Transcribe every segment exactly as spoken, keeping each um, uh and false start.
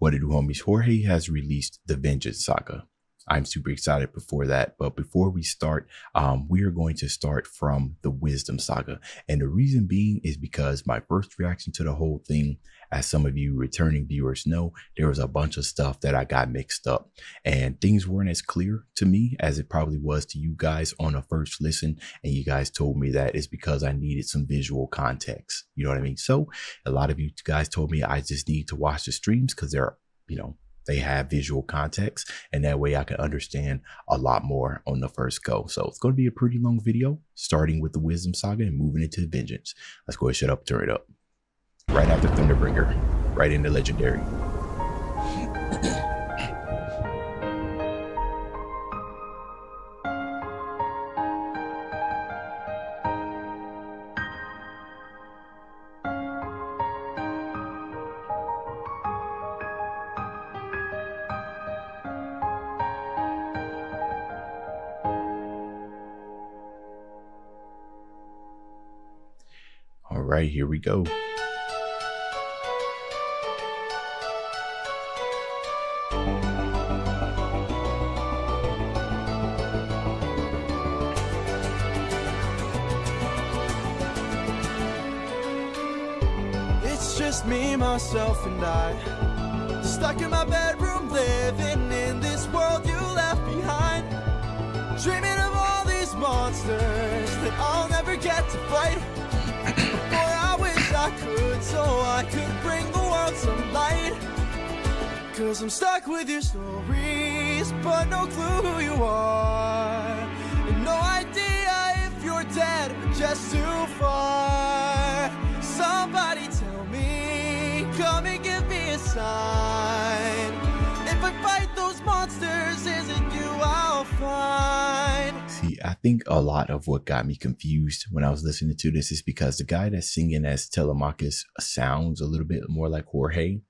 What it do, homies? Jorge has released the Vengeance Saga. I'm super excited before that. But before we start, um, we are going to start from the Wisdom Saga. And the reason being is because my first reaction to the whole thing, as some of you returning viewers know, there was a bunch of stuff that I got mixed up and things weren't as clear to me as it probably was to you guys on a first listen. And you guys told me that is because I needed some visual context. You know what I mean? So a lot of you guys told me I just need to watch the streams because they're, you know, they have visual context, and that way I can understand a lot more on the first go. So it's going to be a pretty long video, starting with the Wisdom Saga and moving into Vengeance. Let's go ahead and shut up, turn it up. Right after Thunderbringer, right into Legendary. All right, here we go. Myself and I, stuck in my bedroom, living in this world you left behind, dreaming of all these monsters that I'll never get to fight. Boy, I wish I could, so I could bring the world some light, cause I'm stuck with your stories, but no clue who you are, and no idea if you're dead or just too far. Somebody tell me, come and give me a sign. If I fight those monsters, is it you I'll find? See, I think a lot of what got me confused when I was listening to this is because the guy that's singing as Telemachus sounds a little bit more like Jorge,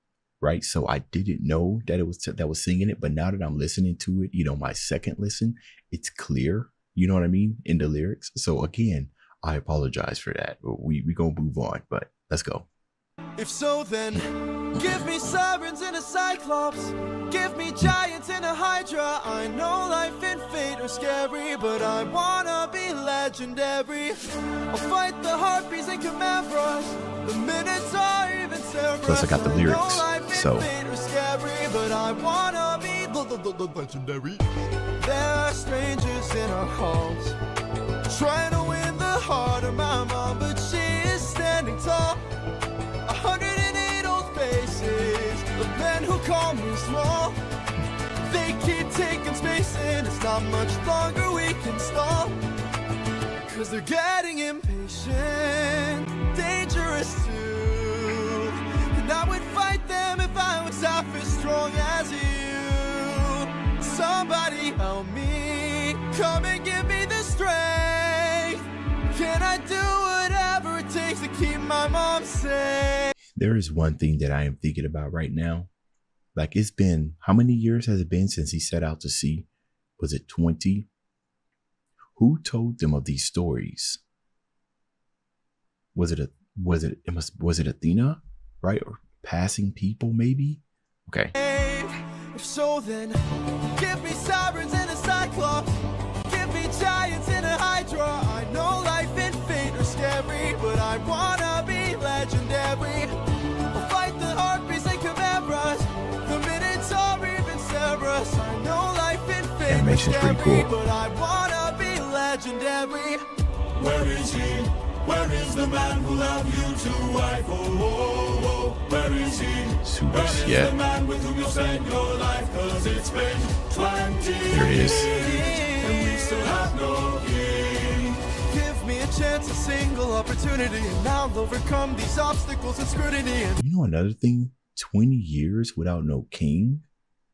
right? So I didn't know that it was that was singing it, but now that I'm listening to it, you know, my second listen, it's clear, you know what I mean, in the lyrics. So again, I apologize for that. We we gonna move on, but let's go. If so, then give me sirens and a cyclops, give me giants and a hydra. I know life and fate are scary, but I wanna be legendary. I'll fight the harpies and chimeras, the minotaur, even Cerberus. Plus I got the lyrics, so I know life and fate are scary, but I wanna be legendary. There are strangers in our halls, trying to win the heart of my mom, but she is standing tall. one hundred eight old faces of men who call me small. They keep taking space and it's not much longer we can stall, cause they're getting impatient, dangerous too. And I would fight them if I was half as strong as you. Somebody help me, come and give me the strength. Can I do whatever it takes to keep my mom safe? There is one thing that I am thinking about right now. Like, it's been, how many years has it been since he set out to sea? Was it twenty? Who told them of these stories? Was it a, was it, it must, was it Athena, right? Or passing people maybe? Okay. If so, then give me sirens and a cyclops, give me giants and a hydra. I know life and fate are scary, but I wanna be legendary. Animation's pretty cool. But I wanna be legendary. Where is he? Where is the man who loved you to wife? Oh, oh, oh. Where is he? Super where is yeah. the man with whom you spend your life? Cause it's been twenty there it is. And we still have no king. Give me a chance, a single opportunity, and I'll overcome these obstacles and scrutiny. You know another thing? twenty years without no king?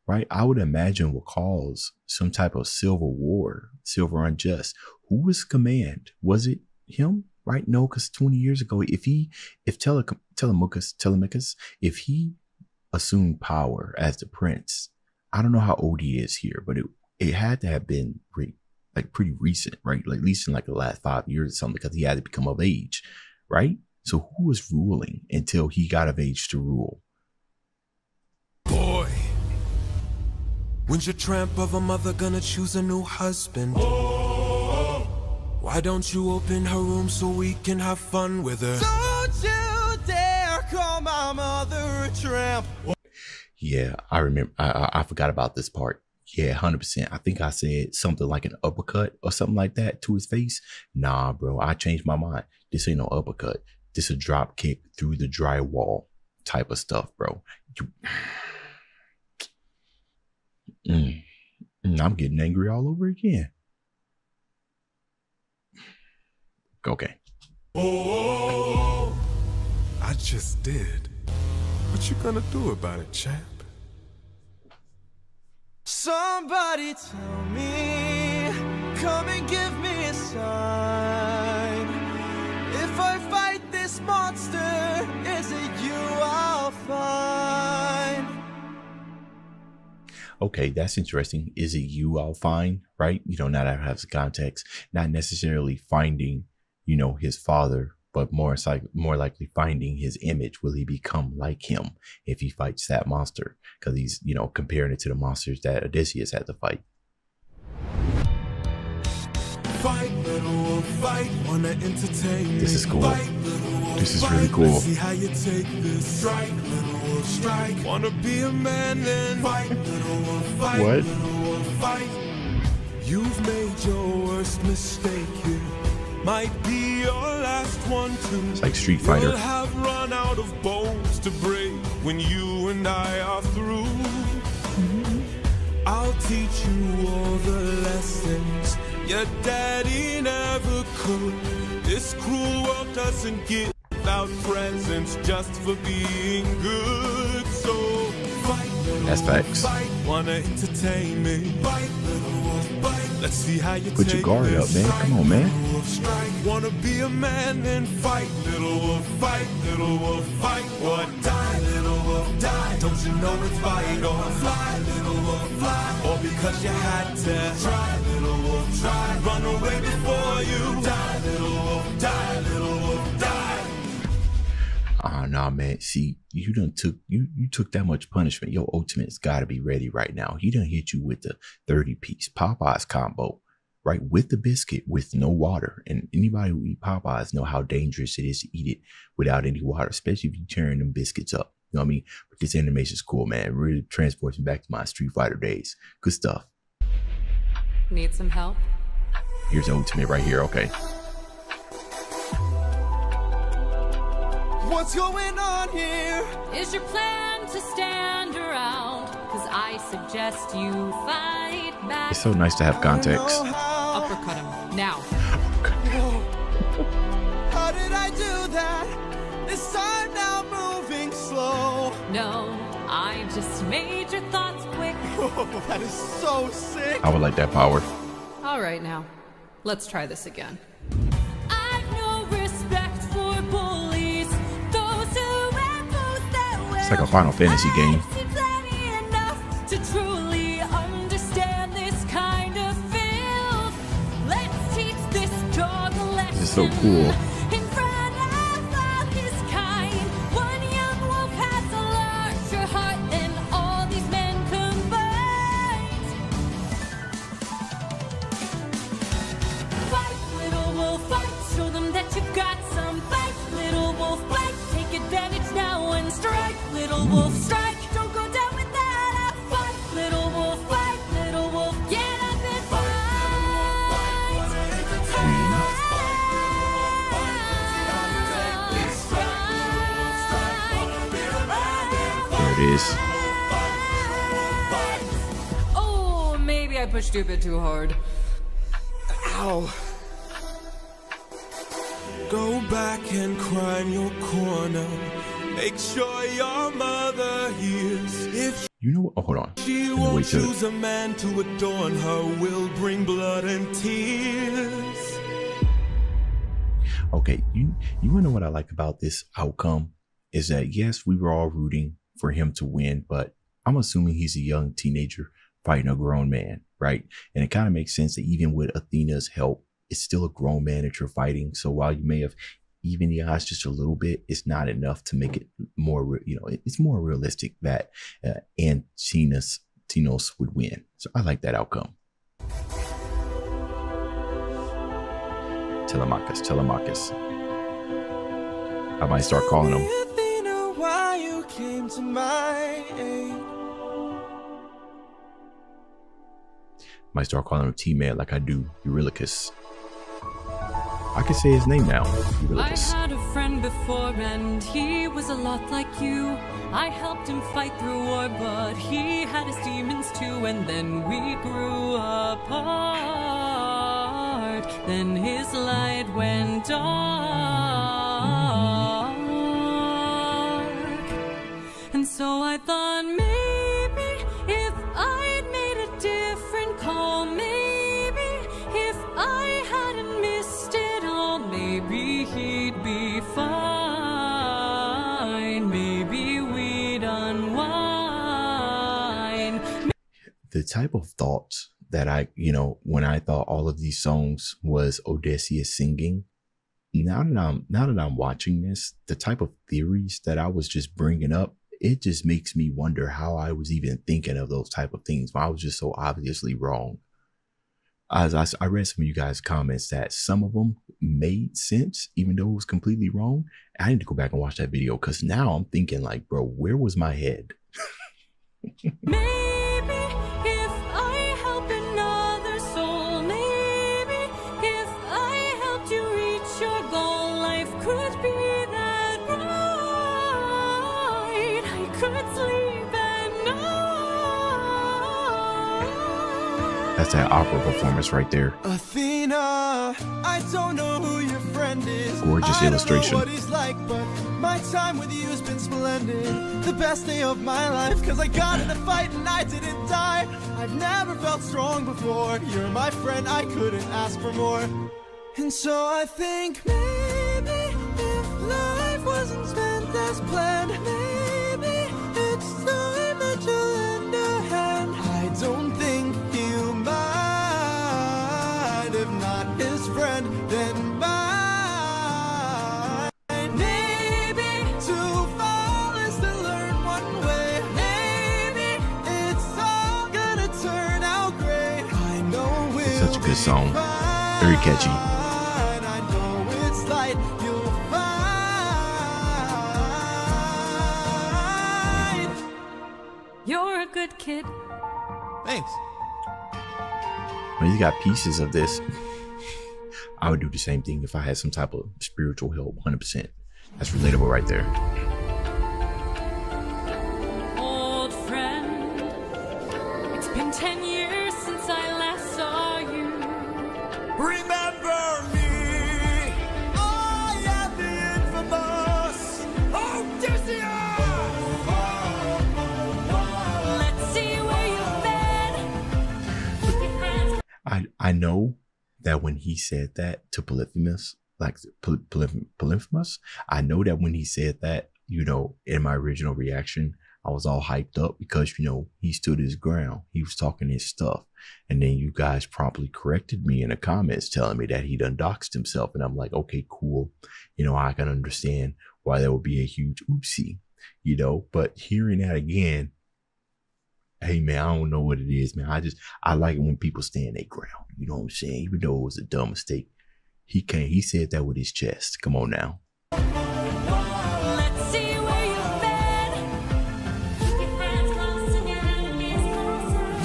Right, I would imagine will cause some type of civil war, civil unjust. Who was command? Was it him? Right? No, because twenty years ago, if he, if Tele, Telemachus, Telemachus, if he assumed power as the prince, I don't know how old he is here, but it it had to have been pretty, like pretty recent, right? Like at least in like the last five years or something, because he had to become of age, right? So who was ruling until he got of age to rule? Boy. When's your tramp of a mother gonna choose a new husband? Oh. Why don't you open her room so we can have fun with her? Don't you dare call my mother a tramp. Yeah, I remember. I, I, I forgot about this part. Yeah, one hundred percent. I think I said something like an uppercut or something like that to his face. Nah, bro, I changed my mind. This ain't no uppercut. This a drop kick through the drywall type of stuff, bro. You... Mm. Mm, I'm getting angry all over again. Okay. Oh, I just did. What you gonna do about it, champ? Somebody tell me, come and give me a sign. If I fight this monster, is it you I'll find? Okay, that's interesting. Is it you I'll find, right? You know, now that has context, not necessarily finding, you know, his father, but more, more likely finding his image. Will he become like him if he fights that monster? Because he's, you know, comparing it to the monsters that Odysseus had to fight. Fight, little, fight, wanna entertain. This is cool. Fight, little, this is really cool. See how you take this. Strike, little, strike. Wanna be a man then. Fight, little, fight. What? Little, fight. You've made your worst mistake here. Might be your last one too. It's like Street Fighter. You'll have run out of bones to break when you and I are through. Mm-hmm. I'll teach you all the lessons your daddy never could. This cruel world doesn't give out presents just for being good. So fight, that's facts. Fight, wanna entertain me. Fight, let's see how you put your guard up, man. Come on, man. Strike, wanna be a man and fight, little wolf, fight, little wolf, fight, or die, little wolf, die. Don't you know it's fight or fly, little wolf, fly, or because you had to try, little wolf, try, run away before you die, little wolf, die, little wolf, die. Ah, oh, nah, man. See, you done took you you took that much punishment. Your ultimate's got to be ready right now. He done hit you with the thirty piece Popeyes combo, right? With the biscuit, with no water. And anybody who eat Popeyes know how dangerous it is to eat it without any water, especially if you tearing them biscuits up. You know what I mean? But this animation's cool, man. It really transports me back to my Street Fighter days. Good stuff. Need some help? Here's the ultimate right here. Okay. What's going on here? Is your plan to stand around? Because I suggest you fight back. It's so nice to have context. Uppercut him now. How did I do that? This time now moving slow. No, I just made your thoughts quick. Oh, that is so sick. I would like that power. All right, now let's try this again. It's like a Final Fantasy game. To truly understand this kind of field. Let's teach this dog a lesson. This is so cool. In front of his kind, one young wolf has a larger heart than all these men combined. Fight, little wolf, fight. Show them that you've got some fight, little wolf, fight. Take advantage now and strike. Little wolf, strike, don't go down without a fight. Little wolf, fight, little wolf, get up and fight. There it is. Oh, maybe I pushed you a bit too hard. Ow. Go back and climb your corner. Make sure your mother hears. If you know what? Oh, hold on. She won't choose a man to adorn her. Will bring blood and tears. Okay, you you wanna know what I like about this outcome is that yes, we were all rooting for him to win, but I'm assuming he's a young teenager fighting a grown man, right? And it kind of makes sense that even with Athena's help, it's still a grown man that you're fighting. So while you may have even the odds just a little bit, it's not enough to make it more, you know, it's more realistic that uh, Antina's Tinos would win. So I like that outcome. Telemachus, Telemachus. I might start calling him. Might start calling him teammate like I do Eurylochus. I can say his name now. Eurylochus. I had a friend before and he was a lot like you. I helped him fight through war, but he had his demons too. And then we grew apart. Then his light went dark. And so I thought maybe if I'd made a different call, maybe if I hadn't missed it, maybe he'd be fine. Maybe we'd unwind. The type of thoughts that I, you know, when I thought all of these songs was Odysseus singing, now that I'm, now that I'm watching this, the type of theories that I was just bringing up, it just makes me wonder how I was even thinking of those type of things. I was just so obviously wrong. As I, I read some of you guys' comments that some of them made sense, even though it was completely wrong. I need to go back and watch that video because now I'm thinking like, bro, where was my head? Maybe if I help another soul, maybe if I helped you reach your goal, life could be that bright. I could sleep at night. That's that opera performance right there. Athena, I don't know who your friend is. Gorgeous illustration. I don't know what he's like, but my time with you has been splendid. The best day of my life, cause I got in a fight and I didn't die. I've never felt strong before. You're my friend, I couldn't ask for more. And so I think maybe if life wasn't spent as planned, maybe it's time that you'll end a hand. I don't think you might. If not his friend, then mine. Maybe to fall is to learn one way. Maybe it's all gonna turn out great. I know we'll it's such a good song. Very catchy. I know it's light you'll find. You're a good kid. Thanks. When you got pieces of this, I would do the same thing if I had some type of spiritual help, one hundred percent. That's relatable right there. Old friend, it's been ten years since I last saw you. Remember me, I am the infamous Odysseus. Let's see where you've been. I, I know that when he said that to Polyphemus, like Poly Poly Polyphemus, I know that when he said that, you know, in my original reaction, I was all hyped up because, you know, he stood his ground. He was talking his stuff. And then you guys promptly corrected me in the comments telling me that he done doxed himself. And I'm like, okay, cool. You know, I can understand why there would be a huge oopsie, you know, but hearing that again, hey man, I don't know what it is, man. I just, I like it when people stand their ground. You know what I'm saying? Even though it was a dumb mistake, he can't, he said that with his chest. Come on now. Let's see where you've been.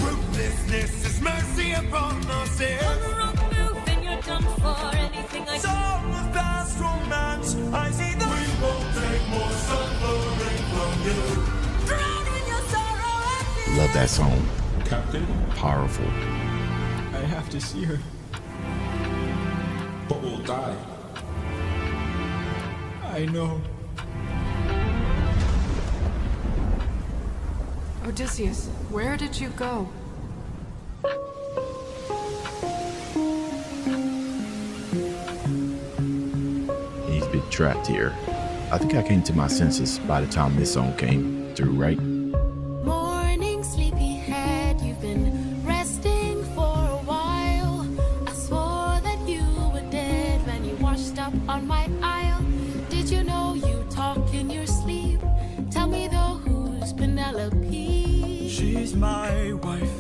Ruthlessness is mercy upon us. On the wrong move and you're done for anything like that. All of past romance, I see that we won't take more suffering from you. Love that song. Captain. Powerful. I have to see her. But we'll die. I know. Odysseus, where did you go? He's been trapped here. I think I came to my senses by the time this song came through, right? She's my wife.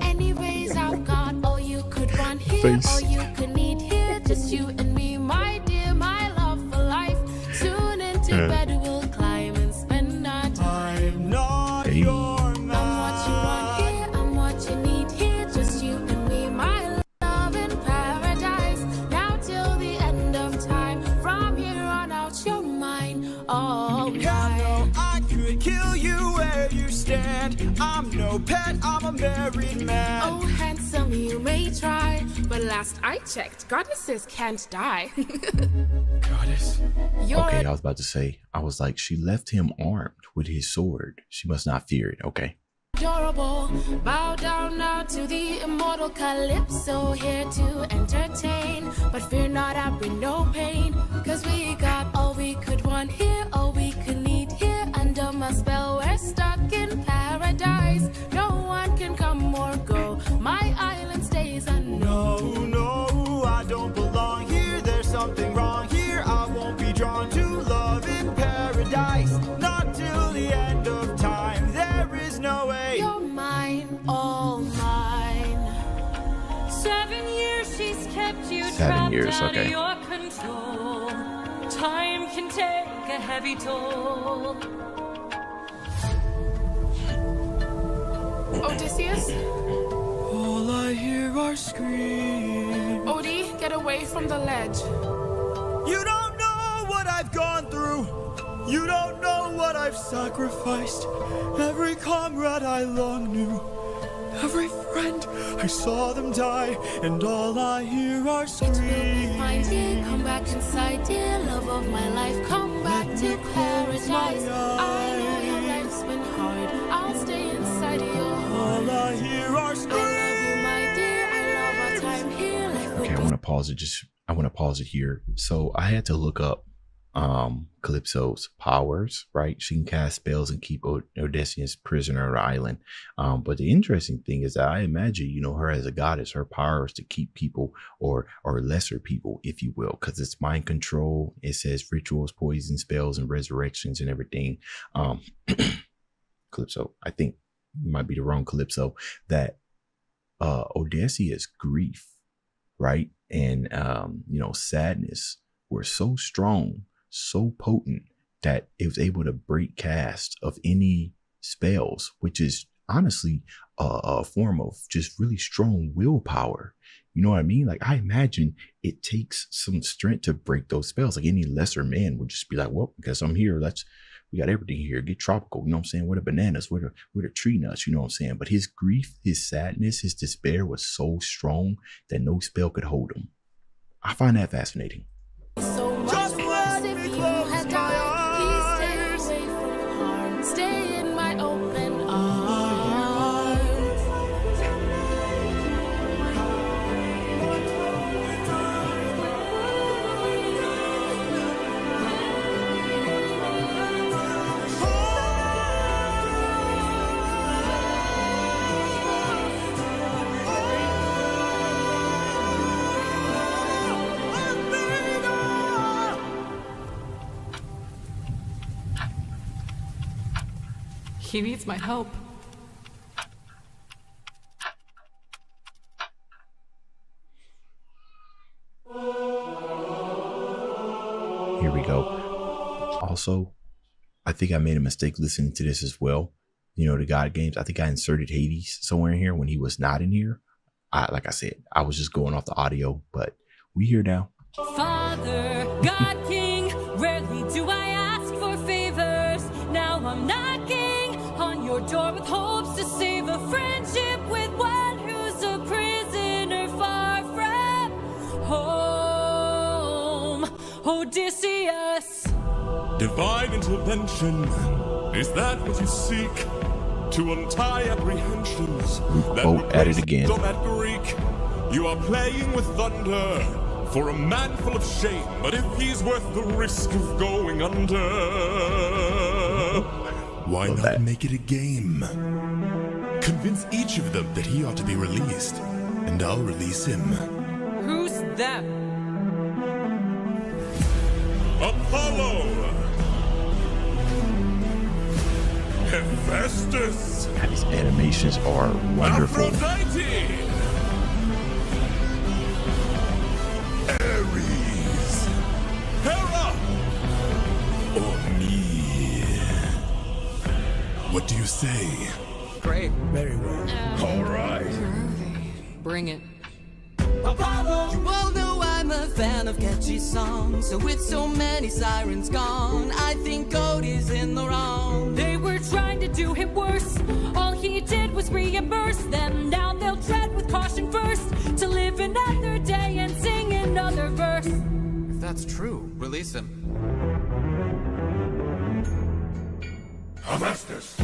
Anyways, I've got all you could want here, Thanks. all you could need here, just you and me, my dear, my love for life. Soon into yeah. bed we'll climb and spend our time. I'm not hey. your man. I'm what you want here, I'm what you need here, just you and me, my love in paradise. Now till the end of time, from here on out, you're mine. Oh, kill you where you stand. I'm no pet, I'm a married man. Oh, handsome, you may try, but last I checked, goddesses can't die. Goddess. You're okay, I was about to say, I was like, she left him armed with his sword. She must not fear it, okay. Adorable. Bow down now to the immortal Calypso, here to entertain. But fear not, I bring no pain, cause we got all we could want here, all we could need here. Under my spell, we're stuck in paradise. No one can come or go, my island stays unknown. No, no, I don't belong here, there's something wrong here. I won't be drawn to love in paradise, not till the end of time. There is no way. You're mine, all mine. Seven years she's kept you trapped under your control. Time can take a heavy toll. Odysseus? All I hear are screams. Odie, get away from the ledge. You don't know what I've gone through. You don't know what I've sacrificed. Every comrade I long knew, every friend, I saw them die, and all I hear are screams. It will be fine, dear. Come back inside, dear. Love of my life, come back Let to paradise. I know your life's been hard. I'll stay inside your heart. All I hear are screams. I love you, my dear. I love our time here. Life okay, I want to pause it. Just I want to pause it here. So I had to look up um Calypso's powers, right? She can cast spells and keep Od Odysseus prisoner on the island. Um, but the interesting thing is that I imagine, you know, her as a goddess, her power is to keep people or or lesser people, if you will, because it's mind control. It says rituals, poison spells, and resurrections and everything. Um, Calypso, I think might be the wrong Calypso, that uh Odysseus' grief, right? And um, you know, sadness were so strong, so potent, that it was able to break cast of any spells, which is honestly a, a form of just really strong willpower. You know what I mean? Like, I imagine it takes some strength to break those spells. Like, any lesser man would just be like, well, because I'm here, let's, we got everything here, get tropical, you know what I'm saying? Where the bananas, where the, where the tree nuts, you know what I'm saying? But his grief, his sadness, his despair was so strong that no spell could hold him. I find that fascinating. So much just let me close my died, eyes. Please stay away from harm. Stay in my open arms. He needs my help. Here we go. Also, I think I made a mistake listening to this as well. You know, the God games. I think I inserted Hades somewhere in here when he was not in here. I, like I said, I was just going off the audio, but we here now. Father, God, King, rarely do I ask for favors. Now I'm knocking on your door with hopes to save a friendship with one who's a prisoner far from home. Odysseus. Divine intervention, is that what you seek? To untie apprehensions that oh, at it again. On that Greek. You are playing with thunder for a man full of shame, but if he's worth the risk of going under, why not that. make it a game? Convince each of them that he ought to be released, and I'll release him. Who's them? Apollo! Hephaestus! God, these animations are wonderful. Aphrodite! Ares! Hera! Or me. What do you say? Great. Very well. Uh, All right. Bring it. Apollo! You all know I'm a fan of catchy songs, so with so many sirens gone, I think Odysseus in the wrong. They were trying to do him worse, all he did was reimburse them. Now they'll tread with caution first, to live another day and sing another verse. If that's true, release him. Hephaestus!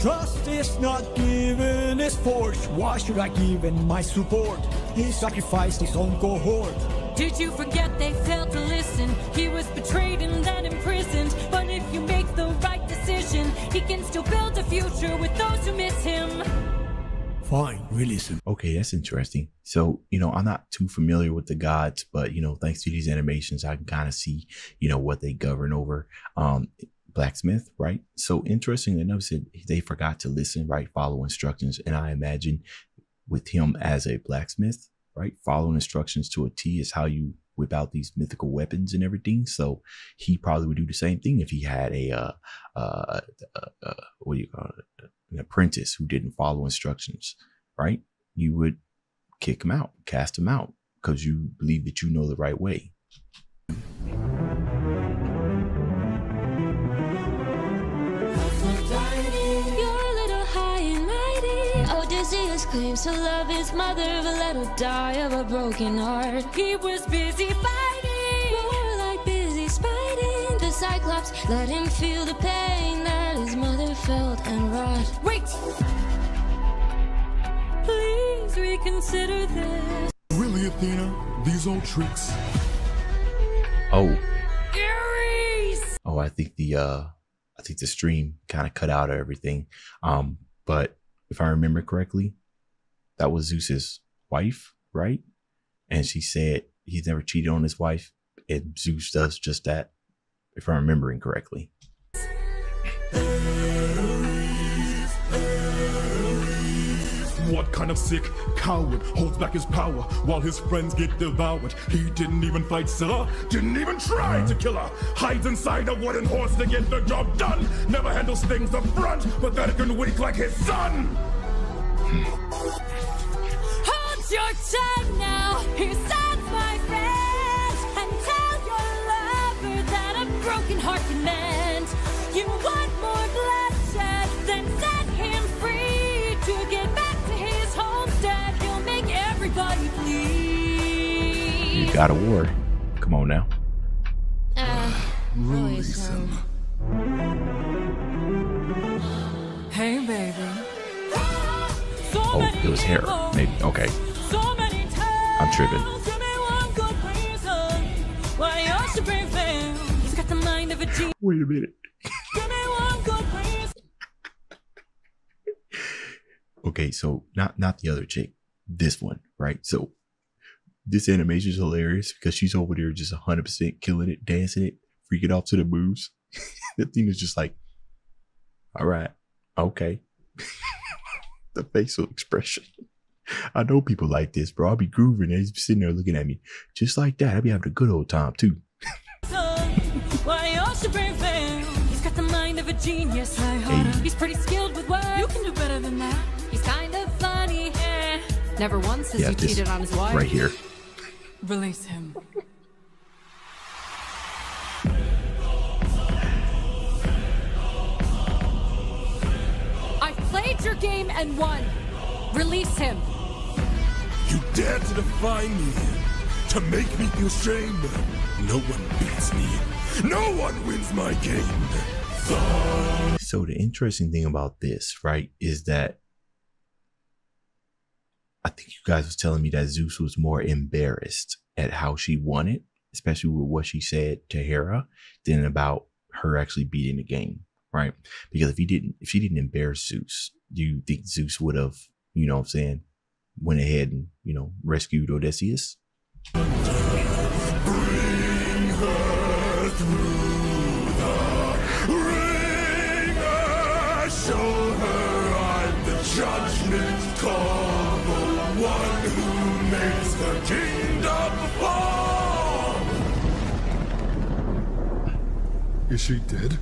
Trust is not given, is forged. Why should I give in my support? He sacrificed his own cohort. Did you forget they failed to listen? He was betrayed and then imprisoned. But if you make the right decision, he can still build a future with those who miss him. Fine, release him. Okay, that's interesting. So, you know, I'm not too familiar with the gods, but, you know, thanks to these animations, I can kind of see, you know, what they govern over. Um, blacksmith, right? So interestingly enough, said they forgot to listen, right? Follow instructions. And I imagine with him as a blacksmith, right? Following instructions to a T is how you whip out these mythical weapons and everything. So he probably would do the same thing if he had a, uh, uh, uh, uh what do you call it? An apprentice who didn't follow instructions, right? You would kick him out, cast him out, because you believe that you know the right way. Odysseus claims to love his mother, but let her die of a broken heart. He was busy fighting, more like busy spiting the Cyclops. Let him feel the pain that his mother felt and wrought. Wait! Please reconsider this. Really, Athena? These old tricks? Oh. Ares! Oh, I think the, uh, I think the stream kind of cut out of everything. Um, but if I remember correctly, that was Zeus's wife, right? And she said he's never cheated on his wife, and Zeus does just that, if I'm remembering correctly. What kind of sick coward holds back his power while his friends get devoured? He didn't even fight Scylla, didn't even try to kill her. Hides inside a wooden horse to get the job done. Never handles things up front, pathetic and weak like his son. Hold your tongue now, here's sons, my friend, and tell your lover that a broken heart commands. You want more bloodshed, then set him free to get back. You'll make everybody bleed. You got a ward. Come on now. Uh, Release him. Hey, baby. So oh, it was Hera. Maybe. Okay. So many times I'm tripping. He's got the mind of a teen. Wait a minute. Okay, so not not the other chick, this one, right? So this animation is hilarious because she's over there just one hundred percent killing it, dancing it, freaking off to the moves. The thing is just like, all right, okay. The facial expression. I know people like this, bro. I'll be grooving and he's sitting there looking at me just like that. I'll be having a good old time too. He's got the mind of a genius. He's pretty skilled with words. You can do better than that. Kind of funny. Eh. Never once has yeah, he cheated on his wife. Right here. Release him. I played your game and won. Release him. You dare to defy me, to make me feel shame. No one beats me. No one wins my game. So the interesting thing about this, right, is that I think you guys was telling me that Zeus was more embarrassed at how she won it, especially with what she said to Hera, than about her actually beating the game, right? Because if he didn't, if she didn't embarrass Zeus, do you think Zeus would have, you know what I'm saying, went ahead and, you know, rescued Odysseus? Bring her through the ring, Show her I'm the judgment call, the one who makes the kingdom fall! Is she dead?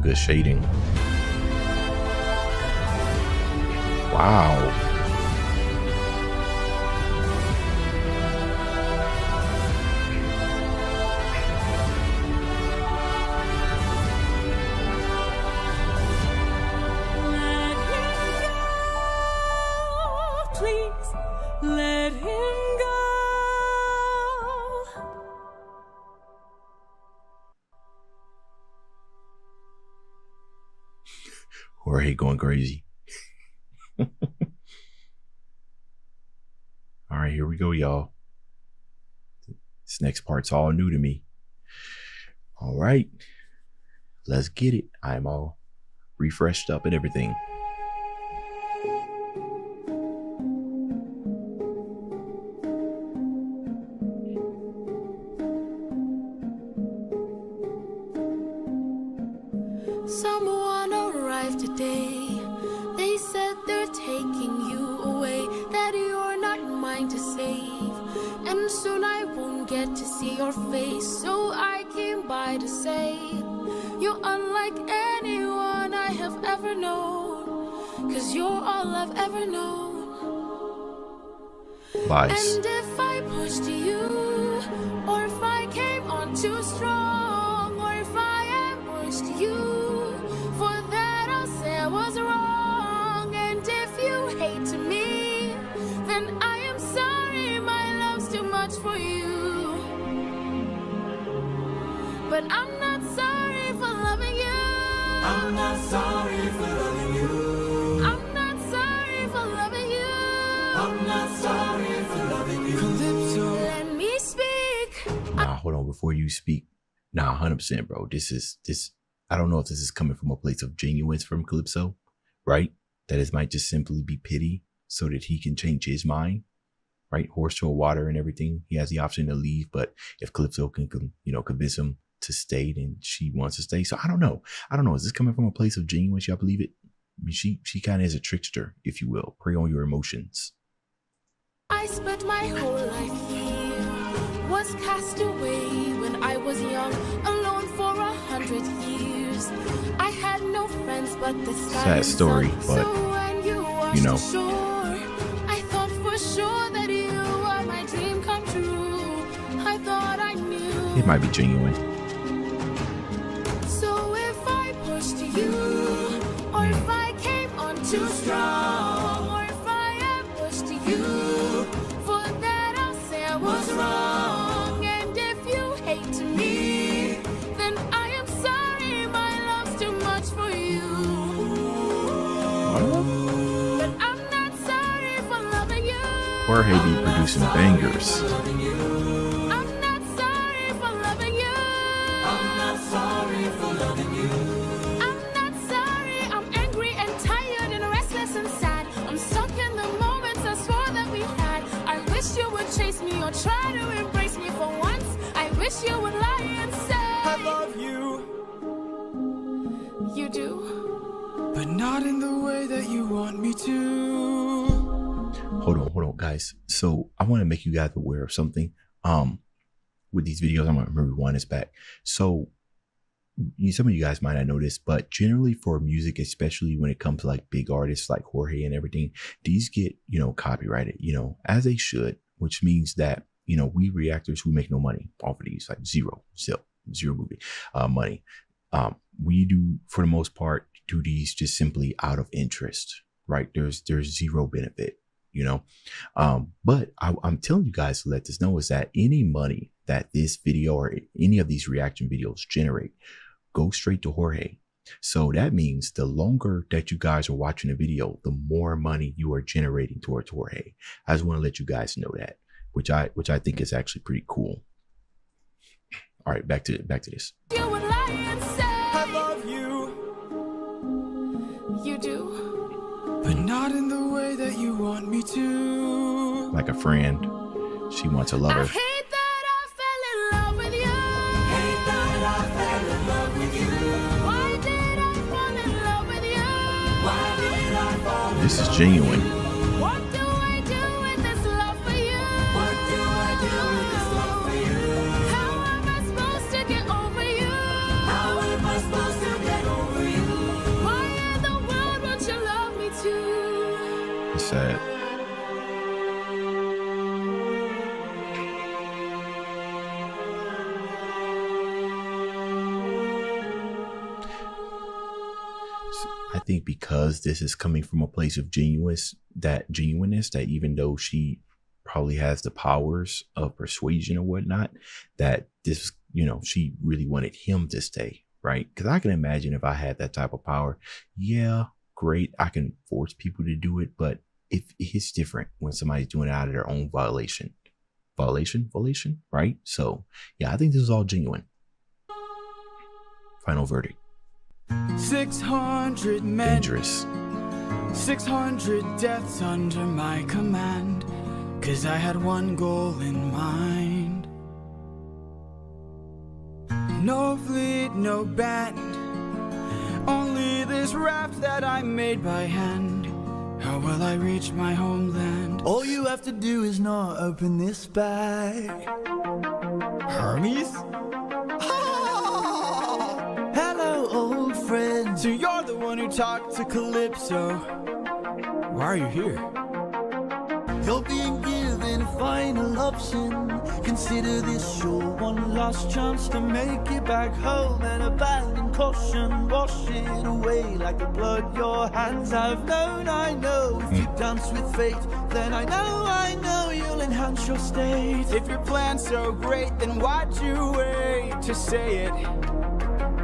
Good shading. Wow. Let him go, please. Let him go. Jorge going crazy. All right, here we go, y'all. This next part's all new to me. All right, let's get it. I'm all refreshed up and everything. Lies. And if I pushed you, or if I came on too strong, or if I ambushed you, for that I'll say I was wrong. And if you hate me, then I am sorry, my love's too much for you. But I'm not sorry for loving you. I'm not sorry for loving you. I'm not sorry for loving you. Calypso. Let me speak. Nah, hold on before you speak. Nah, one hundred percent, bro. This is this. I don't know if this is coming from a place of genuineness from Calypso, right? That it might just simply be pity so that he can change his mind, right? Horse to water and everything. He has the option to leave, but if Calypso can, you know, convince him to stay, then she wants to stay. So I don't know. I don't know. Is this coming from a place of genuineness? Y'all believe it? I mean, she she kind of is a trickster, if you will. Prey on your emotions. I spent my whole life here, was cast away when I was young, alone for a hundred years. I had no friends but the sky. Sad story, but you know. I thought for sure that you were my dream come true. I thought I knew. It might be genuine. So if I pushed you, or if I came on too strong, or if I pushed you. Was wrong, and if you hate me, then I am sorry, my love's too much for you. What? But I'm not sorry for loving you. Jorge be producing bangers. I'm not sorry for loving you. I'm not sorry for loving you. I'm not sorry, I'm angry and tired and restless and sad. I'm stuck in the moments I swore that we had. I wish you would chase me. Try to embrace me for once. I wish you would lie and say I love you. You do, but not in the way that you want me to. Hold on, hold on, guys. So I want to make you guys aware of something. Um, with these videos, I'm gonna rewind this back. So you, some of you guys might not know this, but generally for music, especially when it comes to like big artists like Jorge and everything, these get you know copyrighted, you know, as they should. Which means that, you know, we reactors, we make no money off of these, like zero, zero, zero movie uh, money. Um, we do, for the most part, do these just simply out of interest, right? There's there's zero benefit, you know. Um, but I, I'm telling you guys to let this know is that any money that this video or any of these reaction videos generate, go straight to Jorge. So that means the longer that you guys are watching the video, the more money you are generating towards Jorge. I just want to let you guys know that, which I which I think is actually pretty cool. All right, back to back to this. You would lie and say, I love you. You do, but not in the way that you want me to. Like a friend, she wants to love her. I hate that I fell in love with you. Hate that I fell in love with you. Why did I fall in love with you? Why did I fall in love? This is genuine. What do I do with this love for you? What do I do with this love for you? How am I supposed to get over you? How am I supposed to get over you? Why in the world won't you love me too? It's sad. I think because this is coming from a place of genuineness, that genuineness, that even though she probably has the powers of persuasion or whatnot, that this, you know, she really wanted him to stay, right? Because I can imagine if I had that type of power, yeah, great, I can force people to do it, but if it's different when somebody's doing it out of their own violation, violation, violation, right? So yeah, I think this is all genuine. Final verdict. six hundred men, dangerous. six hundred deaths under my command, cause I had one goal in mind. No fleet, no band, only this raft that I made by hand. How will I reach my homeland? All you have to do is not open this bag. Hermes? So you're the one who talked to Calypso. Why are you here? You're being given a final option. Consider this your one last chance to make it back home and abandon caution. Wash it away like the blood your hands have known. I know if you dance with fate, then I know, I know you'll enhance your state. If your plan's so great, then why'd you wait to say it?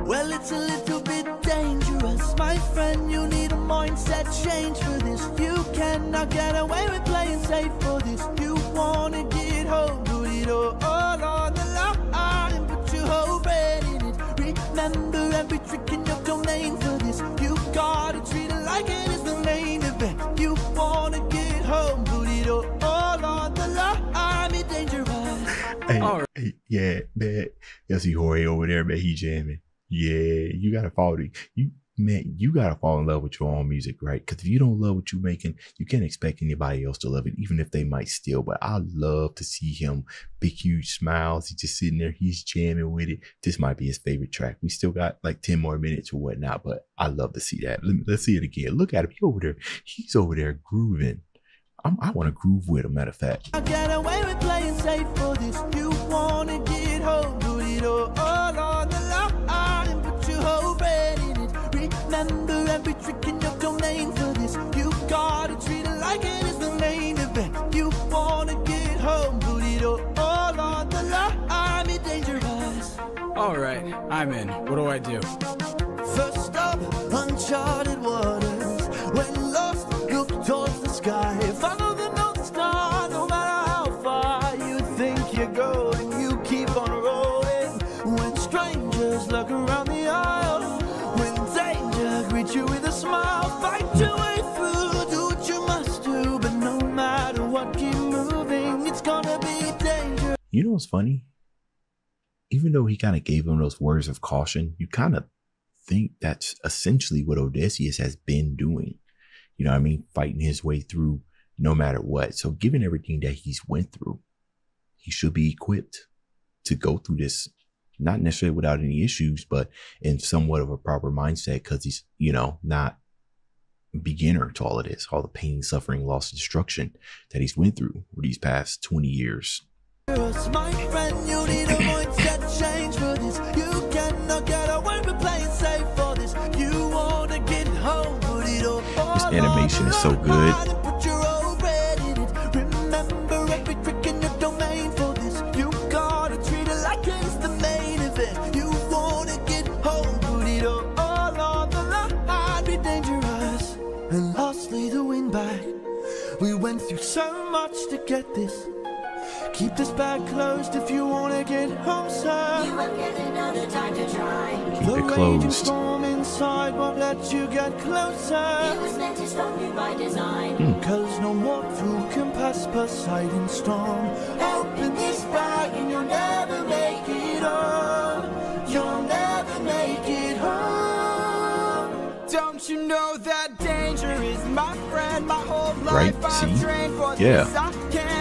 Well, it's a little bit dangerous, my friend. You need a mindset change for this. You cannot get away with playing safe for this. You wanna get home, do it all, all on the line, and put your whole brain in it. Remember every trick in your domain for this. You gotta treat it like it is the main event. You wanna get home, do it all, all on the line, it's dangerous. Hey, all right. Hey, yeah, man. You see Jorge over there, man, he jamming. Yeah, you gotta follow the, you man, you gotta fall in love with your own music, right? Because if you don't love what you're making, you can't expect anybody else to love it, even if they might steal. But I love to see him, big huge smiles. He's just sitting there, he's jamming with it. This might be his favorite track. We still got like ten more minutes or whatnot, but I love to see that. Let me, let's see it again. Look at him, he over there, he's over there grooving. I'm, I want to groove with him. Matter of fact. I get away with playing safe for this. You wanna get home, do it all, all on the line, and put your whole brain in it. Remember every trick in your domain for this. You gotta treat it like it is the main event. You wanna get home, do it all, all on the line, it's dangerous. All right, I'm in. What do I do? First up, uncharted waters. When lost, look towards the sky. Follow the north star, no matter how far you think you're going, you keep on rolling. When strangers look around the aisle, when danger greets you with a smile, fight your way through, do what you must do, but no matter what, keep moving, it's gonna be dangerous. You know what's funny? Even though he kind of gave him those words of caution, you kind of think that's essentially what Odysseus has been doing. You know what I mean? Fighting his way through no matter what. So given everything that he's went through, he should be equipped to go through this, not necessarily without any issues, but in somewhat of a proper mindset, because he's, you know, not beginner to all of this, all the pain, suffering, loss, and destruction that he's went through over these past twenty years. My friend, you need a mindset change for this. You cannot get away with playing safe for this. You want to get home, but it all. This animation is so good. Put your own bread in it. Remember every trick in your domain for this. You gotta treat it like it's the main event. You wanna get home, but it all. so much to get this. Keep this bag closed if you want to get home, sir. You will get another time to try. Keep the it closed. Storm inside won't let you get closer. It was meant to stop you by design. Mm. Cause no more through can pass Poseidon's storm. Open this bag and you'll never make it home. You'll never make it home. Don't you know that danger is my friend? My whole life right, I've trained for this. Yeah. I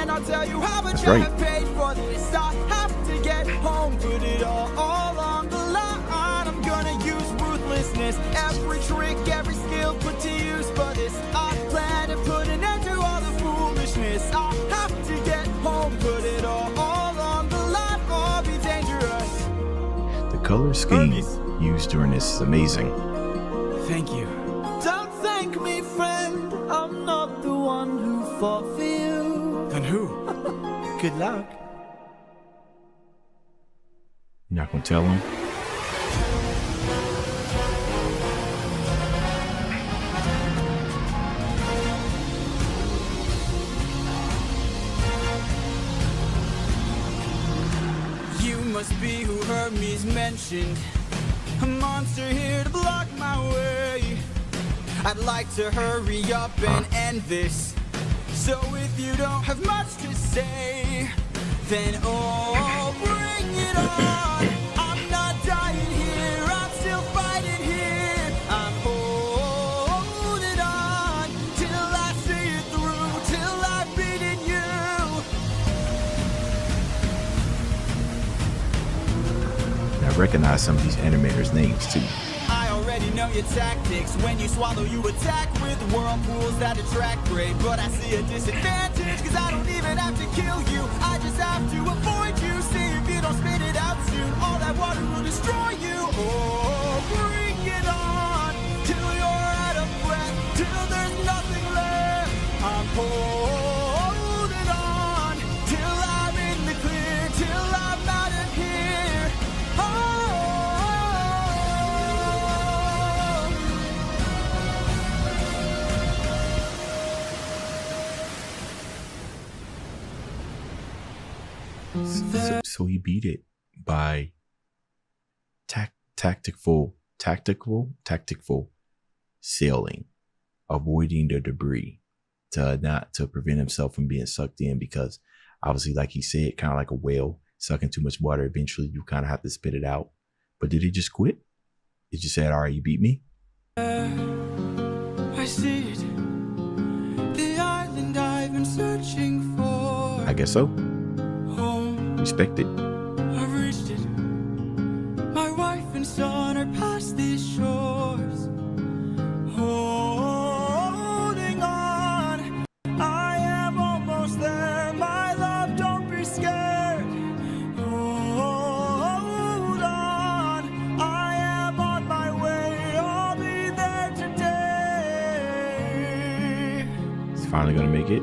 I'll tell you how much I paid for this. I have to get home, put it all, all on the line. I'm gonna use ruthlessness, every trick, every skill put to use for this. I plan to put an end to all the foolishness. I have to get home, put it all, all on the line, or be dangerous. The color scheme Hermes. used during this is amazing. Thank you. Don't thank me, friend. I'm not the one who fought for you. And who? Good luck. You're not gonna tell him? You must be who Hermes mentioned. A monster here to block my way. I'd like to hurry up and huh. end this. So if you don't have much to say, then oh, bring it on. I'm not dying here, I'm still fighting here. I'm holding on till I see it through, till I've beaten you. I recognize some of these animators' names too. Know your tactics. When you swallow, you attack with whirlpools that attract prey. But I see a disadvantage, cause I don't even have to kill you. I just have to avoid you. See if you don't spit it out soon. All that water will destroy you. Oh, bring it on. Till you're out of breath. Till there's nothing left. I'm holding on. Till I'm in the clear. Till I'm out of here. Oh. So, so he beat it by tac tactical, tactical, tactical sailing, avoiding the debris to not to prevent himself from being sucked in. Because obviously, like he said, kind of like a whale sucking too much water. Eventually, you kind of have to spit it out. But did he just quit? Did you say, "All right, you beat me"? Uh, I see it. The island I've been searching for. I guess so. Respect it. I've reached it. My wife and son are past these shores. Holding on. I am almost there. My love, don't be scared. Hold on. I am on my way. I'll be there today. He's finally gonna make it.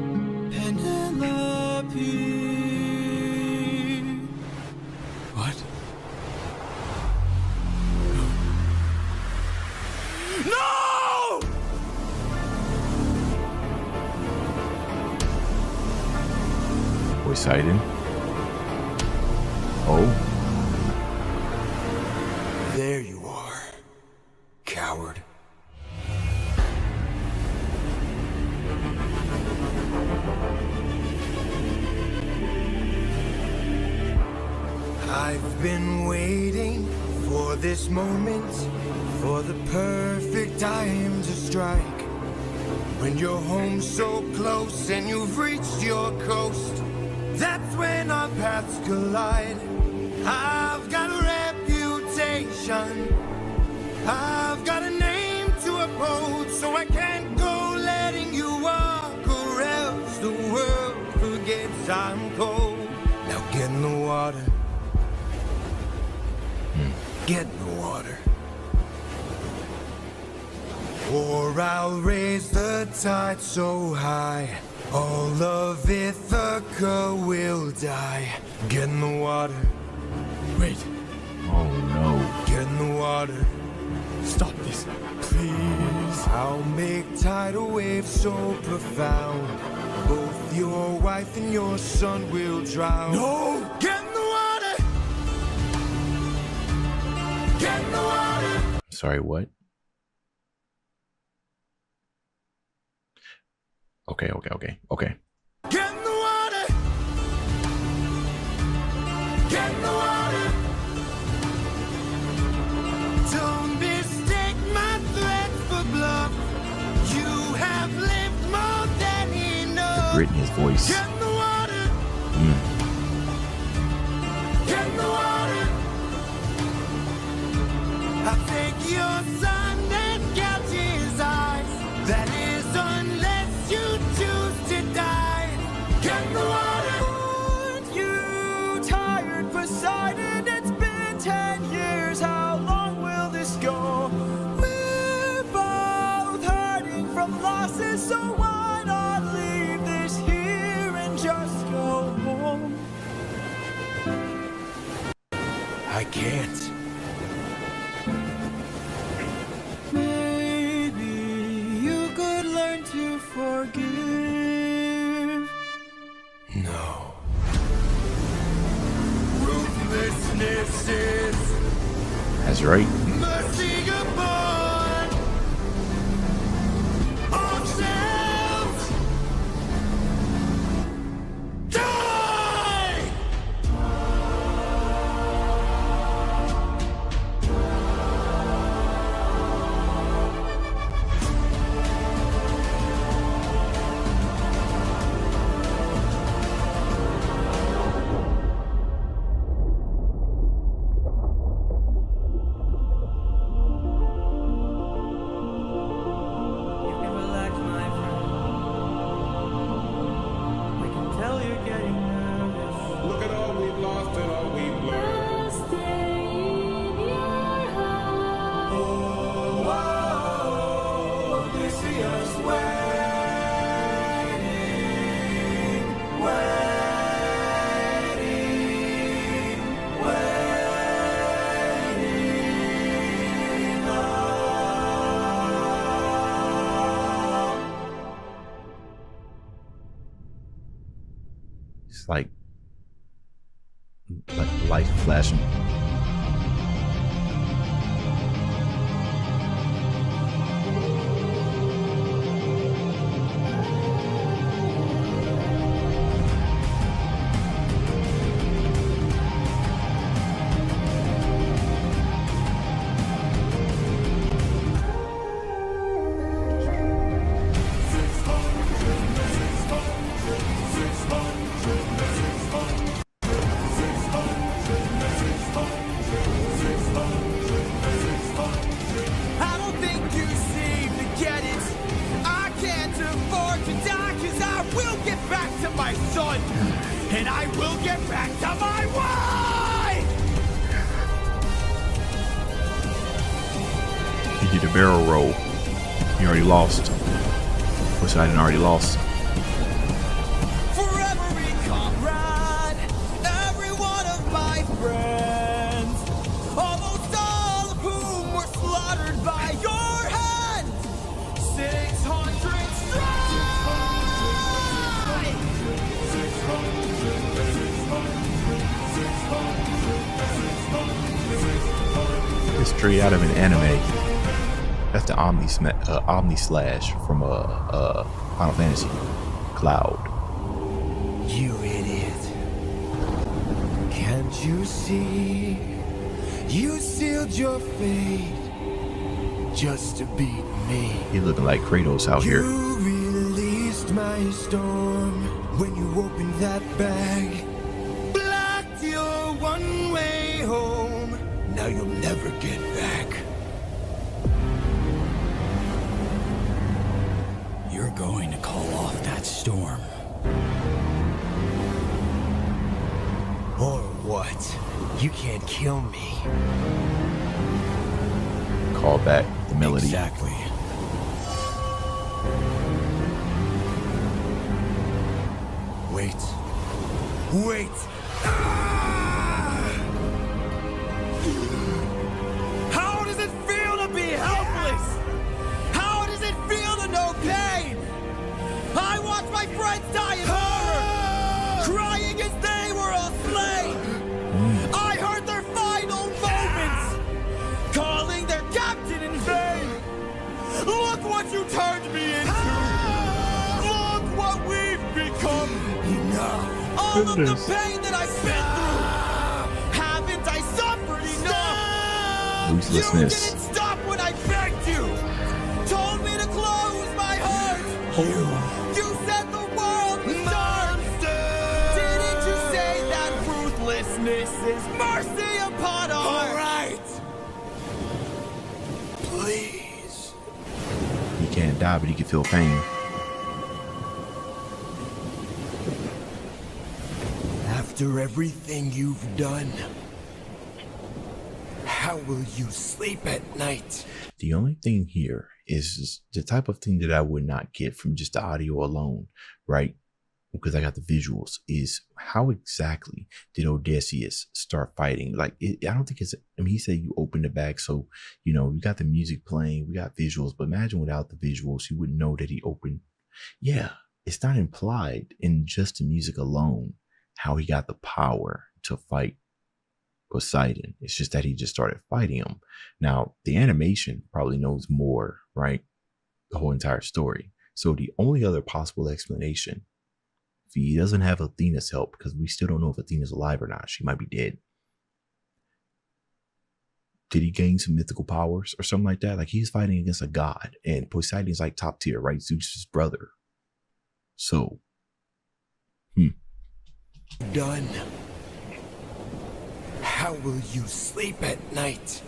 Poseidon. Oh. There you are, coward. I've been waiting for this moment, for the perfect time to strike. When you're home so close and you've reached your coast, that's when our paths collide. I've got a reputation. I've got a name to uphold, so I can't go letting you walk, or else the world forgets I'm cold. Now get in the water. Hmm. Get in the water. Or I'll raise the tide so high, all of Ithaca will die. Get in the water. Wait. Oh no. Get in the water. Stop this, please. I'll make tidal waves so profound, both Your wife and your son will drown. No! Get in the water! Get in the water! Sorry, what? Okay, okay, okay, okay. Get in the water! Get in the water! Don't mistake my threat for bluff. You have lived more than enough. Written his voice. Get in the water! Mm. Get in the water! I think your son that gouges his eyes. That is I can't. Maybe you could learn to forgive. No. Ruthlessness is. That's right. Mercy upon ourselves. Die! Like, like light flashing. Poseidon already lost. For every comrade, every one of my friends, almost all of whom were slaughtered by your hand, six hundred strike! It's straight out of an anime. That's the Omni uh, Omni Slash from uh, uh, Final Fantasy. Cloud. You idiot! Can't you see? You sealed your fate just to beat me. He looking like Kratos out here. You released my storm when you opened that bag. Blocked your one way home. Now you'll never get back. Going to call off that storm. Or what? You can't kill me. Call back the melody. Exactly. Wait. Wait! Ah! How does it feel to be helpless? How does it feel to know pain? I watch my friends die in all of the pain that I've been through. Haven't I suffered enough? Ruthlessness. You didn't stop when I begged you. Told me to close my heart. You, you said the world was dark. Didn't you say that ruthlessness is mercy upon all? All right. Please. You can't die, but you can feel pain. After everything you've done, how will you sleep at night? The only thing here is the type of thing that I would not get from just the audio alone, right? Because I got the visuals, is how exactly did Odysseus start fighting? Like, it, I don't think it's, I mean, he said you opened the bag. So, you know, you got the music playing, we got visuals, but imagine without the visuals, you wouldn't know that he opened. Yeah, it's not implied in just the music alone how he got the power to fight Poseidon. It's just that he just started fighting him. Now, the animation probably knows more, right? The whole entire story. So the only other possible explanation, if he doesn't have Athena's help, because we still don't know if Athena's alive or not. She might be dead. Did he gain some mythical powers or something like that? Like, he's fighting against a god, and Poseidon's like top tier, right? Zeus's brother. So, hmm. Done. How will you sleep at night?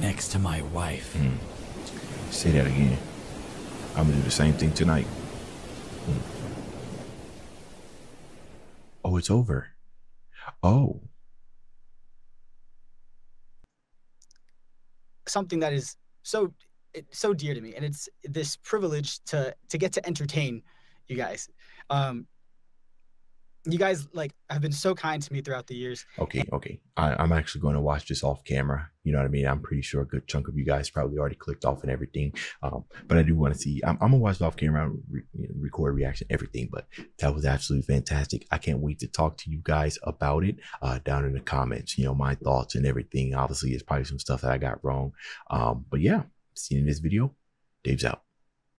Next to my wife. Mm. Say that again. I'm gonna do the same thing tonight. Mm. Oh, it's over. Oh. Something that is so so dear to me, and it's this privilege to to get to entertain you guys. Um, you guys like have been so kind to me throughout the years. Okay, okay. I, I'm actually going to watch this off camera. You know what I mean? I'm pretty sure a good chunk of you guys probably already clicked off and everything. Um, but I do want to see, I'm, I'm going to watch it off camera, re, you know, record reaction, everything. But that was absolutely fantastic. I can't wait to talk to you guys about it uh, down in the comments. You know, my thoughts and everything. Obviously, there's probably some stuff that I got wrong. Um, but yeah, see you in this video. Dave's out.